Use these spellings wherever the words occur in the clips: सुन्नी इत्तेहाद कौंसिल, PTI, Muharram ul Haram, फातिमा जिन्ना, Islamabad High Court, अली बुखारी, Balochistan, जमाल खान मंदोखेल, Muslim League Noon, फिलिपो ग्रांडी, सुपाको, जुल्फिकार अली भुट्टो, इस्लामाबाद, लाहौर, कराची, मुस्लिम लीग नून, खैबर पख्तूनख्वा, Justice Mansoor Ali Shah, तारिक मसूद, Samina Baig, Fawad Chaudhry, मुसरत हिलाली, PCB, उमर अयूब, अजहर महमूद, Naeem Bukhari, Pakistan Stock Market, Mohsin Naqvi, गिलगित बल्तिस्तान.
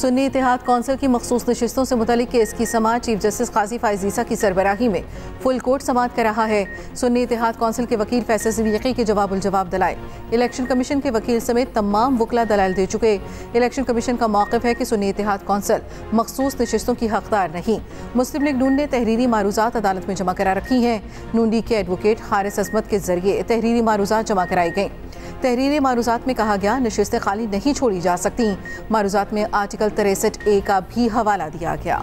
सुन्नी इत्तेहाद कौंसिल की मखसूस नशिस्तों से मुतालिक केस की समाअत चीफ जस्टिस काजी फाइज़ ईसा की सरबराही में फुल कोर्ट समाअत कर रहा है। सुन्नी इत्तेहाद कौंसिल के वकील फैसल सिद्दीकी के जवाब उल जवाब दलाए। इलेक्शन कमीशन के वकील समेत तमाम वकला दलाल दे चुके। इलेक्शन कमीशन का मौक़िफ़ है कि सुन्नी इत्तेहाद कौंसिल मखसूस नशिस्तों की हकदार नहीं। मुस्लिम लीग नून ने तहरीरी मारूज़ात अदालत में जमा करा रखी हैं। नून लीग के एडवोकेट हारिस असमत के जरिए तहरीरी मारूज़ात जमा कराई गई। तहरीरी मारूज़ात में कहा गया नशिस्तें खाली नहीं छोड़ी जा सकती। मारूज़ात में आर्टिकल 63A का भी हवाला दिया गया।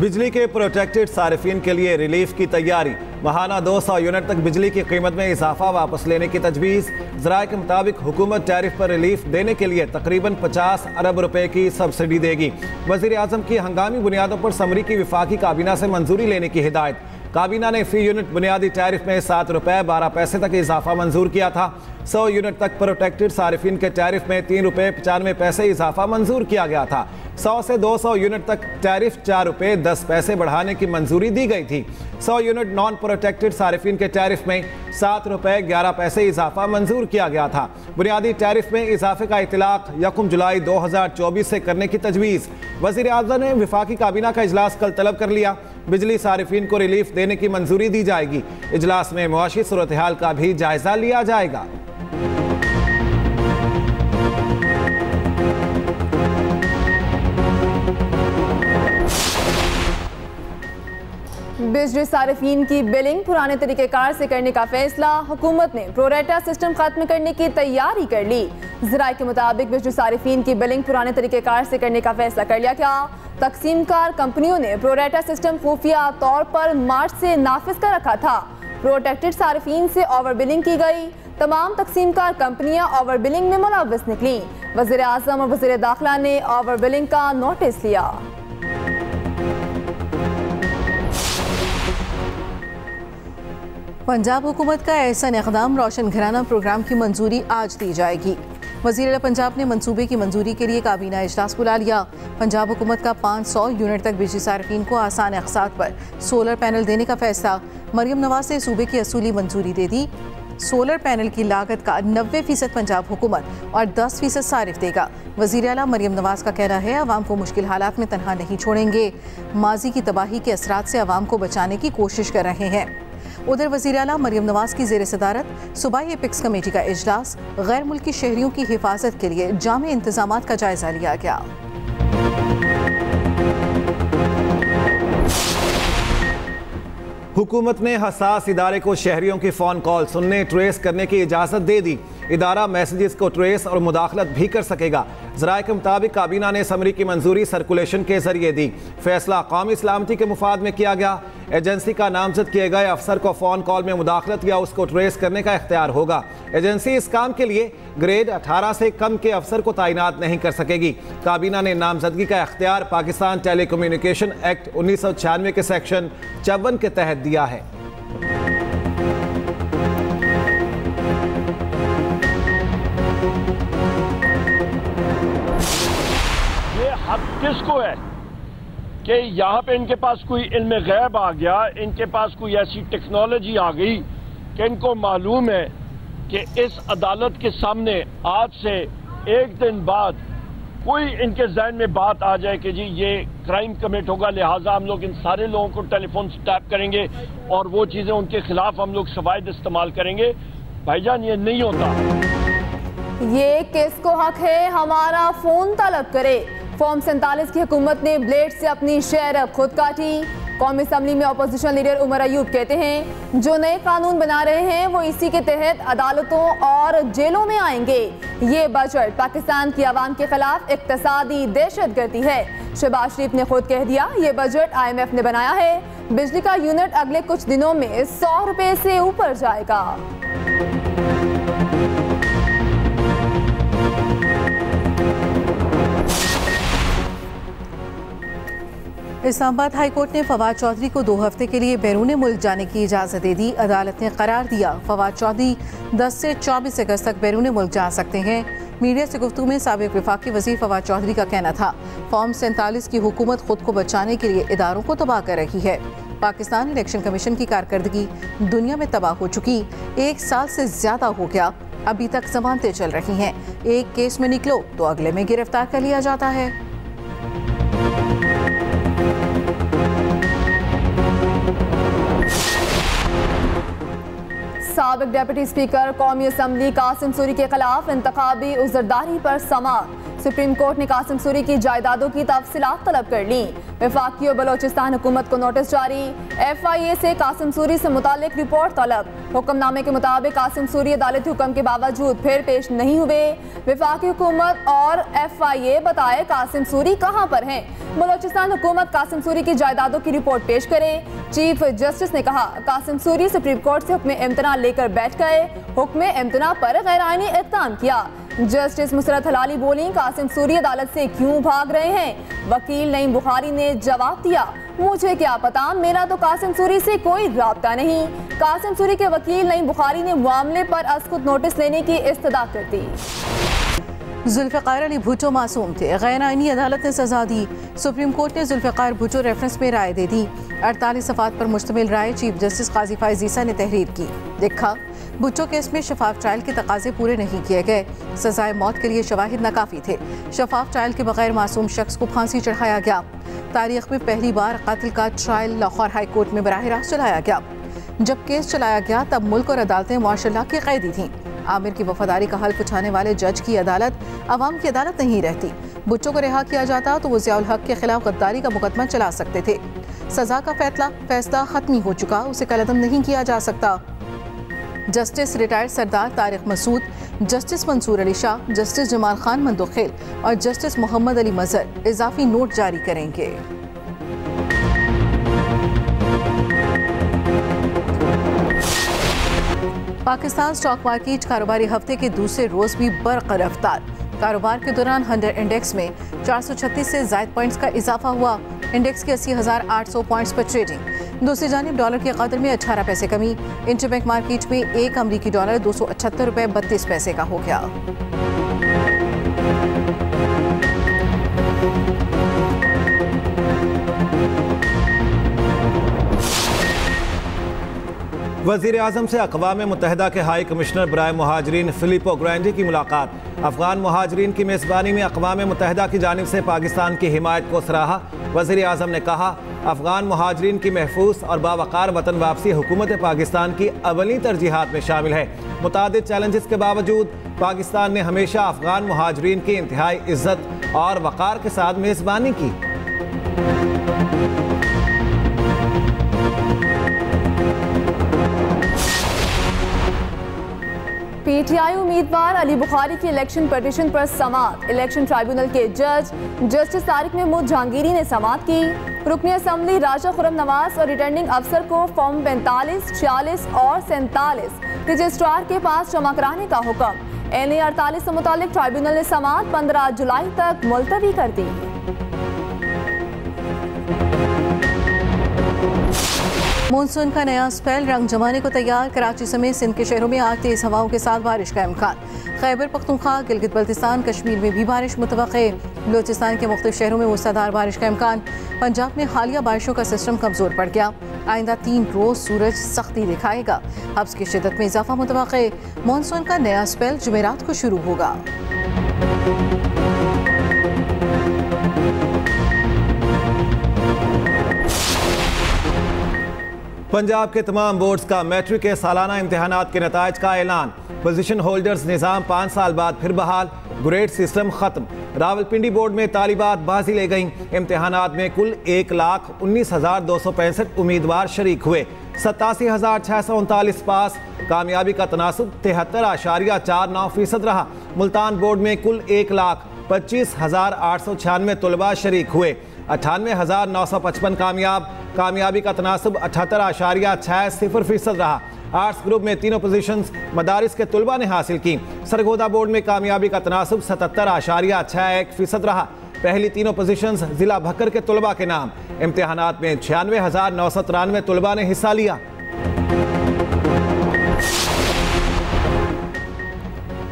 बिजली के प्रोटेक्टेड सार्फिन के लिए रिलीफ की तैयारी। माहाना 200 यूनिट तक बिजली की कीमत में इजाफा वापस लेने की तजवीज़। ज़राए के मुताबिक हुकूमत टैरिफ पर रिलीफ देने के लिए तकरीबन 50 अरब रुपए की सब्सिडी देगी। वज़ीर आज़म की हंगामी बुनियादों पर समरी की विफाकी काबीना से मंजूरी लेने की हिदायत। काबीना ने फी यूनिट बुनियादी टैरिफ में 7 रुपये 12 पैसे तक इजाफा मंजूर किया था। 100 यूनिट तक प्रोटेक्टेड सार्फिन के टैरिफ में 3 रुपये 95 पैसे इजाफा मंजूर किया गया था। 100 से 200 यूनिट तक टैरिफ 4 रुपये 10 पैसे बढ़ाने की मंजूरी दी गई थी। 100 यूनिट नॉन प्रोटेक्टेड सार्फिन के टैरिफ में 7 रुपये 11 पैसे इजाफा मंजूर किया गया था। बुनियादी टैरिफ में इजाफे का इतलाक 1 जुलाई 2024 से करने की तजवीज़। वज़ीर आज़म ने वफाकी काबीना का इजलास कल तलब कर लिया। बिजली सार्फिन को रिलीफ देने की मंजूरी दी जाएगी। इजलास में मुआशी सूरत-ए-हाल का भी जायजा लिया जाएगा। बिजली सार्फिन की बिलिंग पुराने तरीक़ेकार से करने का फैसला। हुकूमत ने प्रोरेटा सिस्टम खत्म करने की तैयारी कर ली। ज़राए के मुताबिक बिजली सार्फिन की बिलिंग पुराने तरीक़ेकार से करने का फैसला कर लिया गया। तकसीमकार कंपनियों ने प्रोरेटा सिस्टम खुफिया तौर पर मार्च से नाफिज कर रखा था। प्रोटेक्टेड सार्फिन से ओवर बिलिंग की गई। तमाम तकसीमकार कंपनियाँ ओवर बिलिंग में मुलव्वस निकलीं। वज़ीर आज़म और वज़ीर दाखिला ने ओवर बिलिंग का नोटिस लिया। पंजाब हुकूमत का एहसन इक़दाम रोशन घराना प्रोग्राम की मंजूरी आज दी जाएगी। वज़ीर पंजाब ने मनसूबे की मंजूरी के लिए काबीना इजलास बुला लिया। पंजाब हुकूमत का 500 यूनिट तक बिजली सार्फिन को आसान अक़सात पर सोलर पैनल देने का फैसला। मरियम नवाज ने सूबे की असूली मंजूरी दे दी। सोलर पैनल की लागत का 90% पंजाब हुकूमत और 10% सारिफ देगा। वज़ीर आला मरियम नवाज का कहना है आवाम को मुश्किल हालात में तनहा नहीं छोड़ेंगे। माजी की तबाही के असरात से आवाम को बचाने की कोशिश कर रहे हैं। उधर वज़ीर आला मरियम नवाज की ज़ेर सदारत सूबाई एपिक्स कमेटी का इजलास। गैर मुल्की शहरियों की हिफाजत के लिए जामे इंतजामात का जायजा लिया गया। हुकूमत ने हसास इदारे को शहरियों की फ़ोन कॉल सुनने ट्रेस करने की इजाज़त दे दी। इदारा मैसेजेस को ट्रेस और मुदाखलत भी कर सकेगा। ज़राए के मुताबिक काबीना ने समरी की मंजूरी सर्कुलेशन के जरिए दी। फैसला कौमी सलामती के मुफाद में किया गया। एजेंसी का नामजद किए गए अफसर को फ़ोन कॉल में मुदाखलत या उसको ट्रेस करने का इख्तियार होगा। एजेंसी इस काम के लिए ग्रेड 18 से कम के अफसर को तैनात नहीं कर सकेगी। काबीना ने नामजदगी का इख्तियार पाकिस्तान टेली कम्युनिकेशन एक्ट 1996 के सेक्शन 54 के तहत दिया है। अब किसको है कि यहाँ पे इनके पास कोई इल्म गैब आ गया, इनके पास कोई ऐसी टेक्नोलॉजी आ गई कि इनको मालूम है कि इस अदालत के सामने आज से एक दिन बाद कोई इनके जहन में बात आ जाए कि जी ये क्राइम कमिट होगा, लिहाजा हम लोग इन सारे लोगों को टेलीफोन से टैप करेंगे और वो चीज़ें उनके खिलाफ हम लोग शवाहिद इस्तेमाल करेंगे। भाईजान, ये नहीं होता। ये किसको हक है हमारा फ़ोन तलब करे। फॉर्म 47 की हुकूमत ने ब्लेड से अपनी शहर खुद काटी। कौमी असम्बली में अपोजिशन लीडर उमर अयूब कहते हैं जो नए कानून बना रहे हैं वो इसी के तहत अदालतों और जेलों में आएंगे। ये बजट पाकिस्तान की आवाम के खिलाफ इक्तसादी दहशतगर्दी है। शहबाज शरीफ ने खुद कह दिया ये बजट IMF ने बनाया है। बिजली का यूनिट अगले कुछ दिनों में 100 रुपये से ऊपर जाएगा। इस्लामाबाद हाई कोर्ट ने फवाद चौधरी को 2 हफ्ते के लिए बैरून मुल्क जाने की इजाज़त दे दी। अदालत ने करार दिया फवाद चौधरी 10 से 24 अगस्त तक बैरून मुल्क जा सकते हैं। मीडिया से गुफ्तगू में साबिक वफाकी वज़ीर फवाद चौधरी का कहना था फॉर्म 47 की हुकूमत खुद को बचाने के लिए इदारों को तबाह कर रही है। पाकिस्तान इलेक्शन कमीशन की कारकर्दगी दुनिया में तबाह हो चुकी, 1 साल से ज्यादा हो गया, अभी तक जमानतें चल रही हैं। एक केस में निकलो तो अगले में गिरफ्तार कर लिया जाता है। साबिक डिप्टी स्पीकर कौमी असम्बली कासिम सूरी के खिलाफ इंतखाबी उजरदारी पर समाअत। सुप्रीम कोर्ट ने कासिम सूरी की जायदादों की तफसीलात तलब कर ली। वफाकी और बलोचिस्तान हुकूमत को नोटिस जारी। FIA से कासिम सूरी से मुतालिक रिपोर्ट तलब। हुक्मनामे के मुताबिक कासिम सूरी अदालती हुक्म के बावजूद फिर पेश नहीं हुए। वफाकी हुकूमत और FIA बताए कासिम सूरी कहाँ पर हैं। बलोचिस्तान हुकूमत कासिम सूरी की जायदादों की रिपोर्ट पेश करे। चीफ जस्टिस ने कहा कासिम सूरी सुप्रीम कोर्ट से हुक्म इम्तना लेकर बैठ गए, हुक्म इम्तना पर गैरानी इत्तम किया। जस्टिस मुसरत हिलाली बोली कासिम सूरी अदालत से क्यों भाग रहे हैं। वकील नईम बुखारी ने जवाब दिया मुझे क्या पता, मेरा तो कासिम सूरी से कोई राब्ता नहीं। कासिम सूरी के वकील नईम बुखारी ने मामले पर अस्कुत नोटिस लेने की इस्तदा कर दी। जुल्फिकार अली भुट्टो मासूम थे, गैर आइनी अदालत ने सजा दी। सुप्रीम कोर्ट ने जुल्फिकार भुट्टो रेफरेंस में राय दे दी। 48 सफात पर मुश्तमिल राय चीफ जस्टिस काजी फैज़ ईसा ने तहरीर की। लिखा भुट्टो केस में शफाफ ट्रायल के तकाजे पूरे नहीं किए गए, सजाए मौत के लिए शवाहिद नाकाफी थे। शफाफ ट्रायल के बगैर मासूम शख्स को फांसी चढ़ाया गया। तारीख में पहली बार कत्ल का ट्रायल लाहौर हाई कोर्ट में बराह रास्त चलाया गया। जब केस चलाया गया तब मुल्क और अदालतें माशाल्लाह की कैदी थीं। आमिर की वफादारी का हल्फ उठाने वाले जज की अदालत अवाम की अदालत नहीं रहती। भुट्टो को रिहा किया जाता तो वो ज़ियाउल हक के खिलाफ गद्दारी का मुकदमा चला सकते थे। सजा का फैसला खत्मी हो चुका, उसे कलअदम नहीं किया जा सकता। Justice retired Sardar तारिक मसूद, justice Mansoor Ali Shah, justice जमाल खान मंदोखेल और जस्टिस मोहम्मद अली मजहर इजाफी नोट जारी करेंगे। पाकिस्तान स्टॉक मार्केट कारोबारी हफ्ते के दूसरे रोज भी बरक़ रफ्तार। कारोबार के दौरान हंडर्ड इंडेक्स में 436 से ज़ायद पॉइंट्स का इजाफा हुआ। इंडेक्स के 80,800 पॉइंट्स पर ट्रेडिंग। दूसरी जानिब डॉलर की कदर में 18 पैसे कमी। इंटरबैंक मार्केट में एक अमरीकी डॉलर 278.32 रुपये का हो गया। वज़ीर आज़म से अक़वाम मुत्तहदा के हाई कमिश्नर बराए महाजरीन फिलिपो ग्रांडी की मुलाकात। अफ़गान महाजरीन की मेज़बानी में अक़वाम मुत्तहदा की जानिब से पाकिस्तान की हिमायत को सराहा। वज़ीर आज़म ने कहा अफ़गान महाजरीन की महफूस और बावकार वतन वापसी हुकूमत पाकिस्तान की अवली तरजीहात में शामिल है। मुतादिद चैलेंजेस के बावजूद पाकिस्तान ने हमेशा अफ़गान महाजरीन की इंतहाई इज्जत और वक़ार के साथ मेज़बानी की। PTI उम्मीदवार अली बुखारी की इलेक्शन पटिशन पर समाअत। इलेक्शन ट्राइब्यूनल के जज जस्टिस तारिक महमूद जहांगीरी ने समाअत की। रुकन असम्बली राजा खुरम नवाज और रिटर्निंग अफसर को फॉर्म 45, 46 और 47 रजिस्ट्रार के पास जमा कराने का हुक्म। NA 48 से मुतालिक ट्राइब्यूनल ने समाअत 15 जुलाई तक मुलतवी कर दी। मानसून का नया स्पेल रंग जमाने को तैयार। कराची समेत सिंध के शहरों में आज तेज हवाओं के साथ बारिश का इम्कान। खैबर पख्तूनख्वा, गिलगित बल्तिस्तान, कश्मीर में भी बारिश मुतवक्के। बलोचिस्तान के मुख्तलिफ शहरों में मूसलाधार बारिश का इम्कान। पंजाब में हालिया बारिशों का सिस्टम कमज़ोर पड़ गया। आइंदा 3 रोज़ सूरज सख्ती दिखाएगा। हब्स की शिदत में इजाफा मुतवक्के। मानसून का नया स्पेल जुमेरात को शुरू होगा। पंजाब के तमाम बोर्ड्स का मैट्रिक के सालाना इम्तहानात के नतायज का ऐलान। पोजीशन होल्डर्स निज़ाम 5 साल बाद फिर बहाल, ग्रेड सिस्टम ख़त्म। रावलपिंडी बोर्ड में तालिबात बाजी ले गईं। इम्तहानात में कुल 1,19,265 उम्मीदवार शरीक हुए। 87,639 पास, कामयाबी का तनासब 73.49% रहा। मुल्तान बोर्ड में कुल 1,25,896 तलबा शरीक हुए। 98,955 कामयाब, कामयाबी का तनासब 78.60% रहा। आर्ट्स ग्रुप में तीनों पोजीशंस मदारिस के तलबा ने हासिल की। सरगोधा बोर्ड में कामयाबी का तनासब 77.61% रहा। पहली तीनों पोजीशंस जिला भक्कर के तलबा के नाम। इम्तहानात में 96,993 तलबा ने हिस्सा लिया।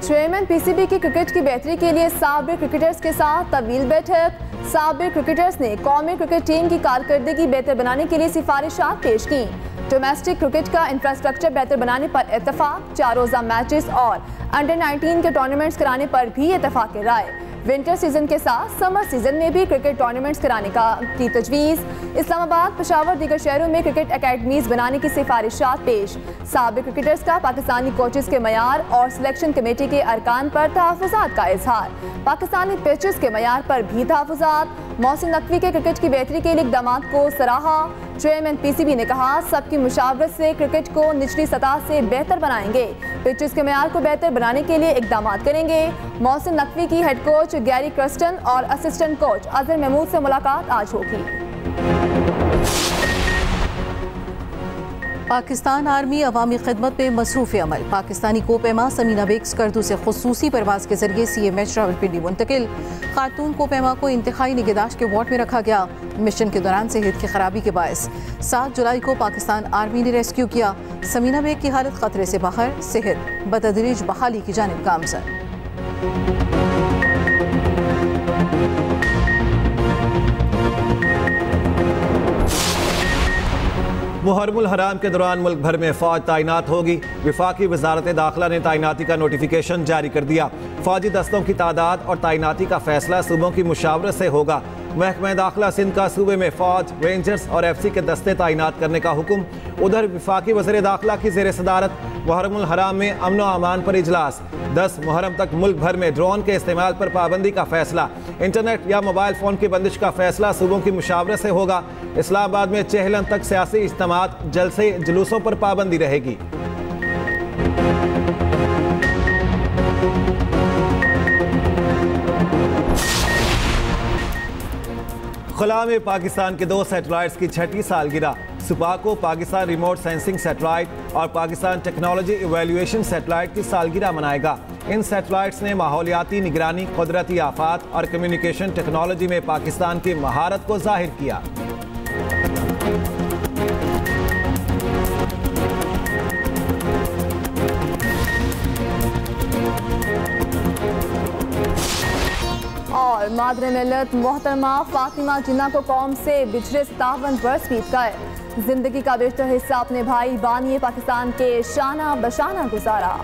चेयरमैन पीसीबी की क्रिकेट की बेहतरी के लिए साबिक क्रिकेटर्स के साथ तवील बैठक। साबिक क्रिकेटर्स ने कौमी क्रिकेट टीम की कारकर्दगी बेहतर बनाने के लिए सिफारिशात पेश की। डोमेस्टिक क्रिकेट का इंफ्रास्ट्रक्चर बेहतर बनाने पर इतफाक। 4 रोज़ा मैचेस और अंडर-19 के टूर्नामेंट्स कराने पर भी इतफाक राय। विंटर सीजन के साथ समर सीजन में भी क्रिकेट टूर्नामेंट्स कराने की तजवीज़। इस्लामाबाद, पेशावर, दीगर शहरों में क्रिकेट अकेडमीज़ बनाने की सिफारिशात पेश। साबिक क्रिकेटर्स का पाकिस्तानी कोचेज़ के मयार और सिलेक्शन कमेटी के अरकान पर तहफ़्फ़ुज़ात का इजहार। पाकिस्तानी पिचेज़ के मयार पर भी तहफ़्फ़ुज़ात। मोहसिन नकवी के क्रिकेट की बेहतरी के लिए इक़दाम को सराहा। चेयरमैन पीसीबी ने कहा, सबकी मुशावरत से क्रिकेट को निचली सतह से बेहतर बनाएंगे, पिचेस के मयार को बेहतर बनाने के लिए इकदाम करेंगे। मोहसिन नकवी की हेड कोच गैरी क्रस्टन और असिस्टेंट कोच अजहर महमूद से मुलाकात आज होगी। पाकिस्तान आर्मी अवामी खिदमत में मसरूफ़ अमल। पाकिस्तानी कोपैमा समीना बेग स्कर्दू से खसूसी परवाज़ के जरिए CMH रावलपिंडी मुंतकिल। खातून कोपैमा को इंतहाई निगहदाश्त के वार्ड में रखा गया। मिशन के दौरान सेहत की खराबी के बायस 7 जुलाई को पाकिस्तान आर्मी ने रेस्क्यू किया। समीना बेग की हालत खतरे से बाहर, सेहत बतदरीज बहाली की जानिब गामजन। मुहर्रम उल हराम के दौरान मुल्क भर में फौज तैनात होगी। वफाकी वजारत दाखिला ने तैनाती का नोटिफिकेशन जारी कर दिया। फौजी दस्तों की तादाद और तैनाती का फैसला सूबों की मुशावरत से होगा। महकमा दाखिला सिंध का सूबे में फौज, रेंजर्स और FC के दस्ते तैनात करने का हुक्म। उधर वफाकी वज़ीर दाखिला की ज़ेर सदारत मुहर्रम उल हराम में अमन व अमान पर इजलास। 10 मुहर्रम तक मुल्क भर में ड्रोन के इस्तेमाल पर पाबंदी का फैसला। इंटरनेट या मोबाइल फ़ोन की बंदिश का फैसला सूबों की मुशावरत से होगा। इस्लामाबाद में 14 तक सियासी इज्तिमात, जलसे, जुलूसों पर पाबंदी रहेगी। खुला में पाकिस्तान के 2 सैटेलाइट्स की 6ठी सालगिरह। सुपाको Pakistan remote sensing satellite और पाकिस्तान टेक्नोलॉजी इवेल्यूएशन सेटेलाइट की सालगिरह मनाएगा। इन सेटेलाइट्स ने माहौलियाती निगरानी, कुदरती आफात और कम्युनिकेशन टेक्नोलॉजी में पाकिस्तान की महारत को जाहिर किया। और मादरे मिल्लत मोहतरमा फातिमा जिन्ना को कौम से बिछड़े 57 वर्ष बीत गए। जिंदगी का बेहतर हिस्सा अपने भाई बानिए पाकिस्तान के शाना बशाना गुजारा।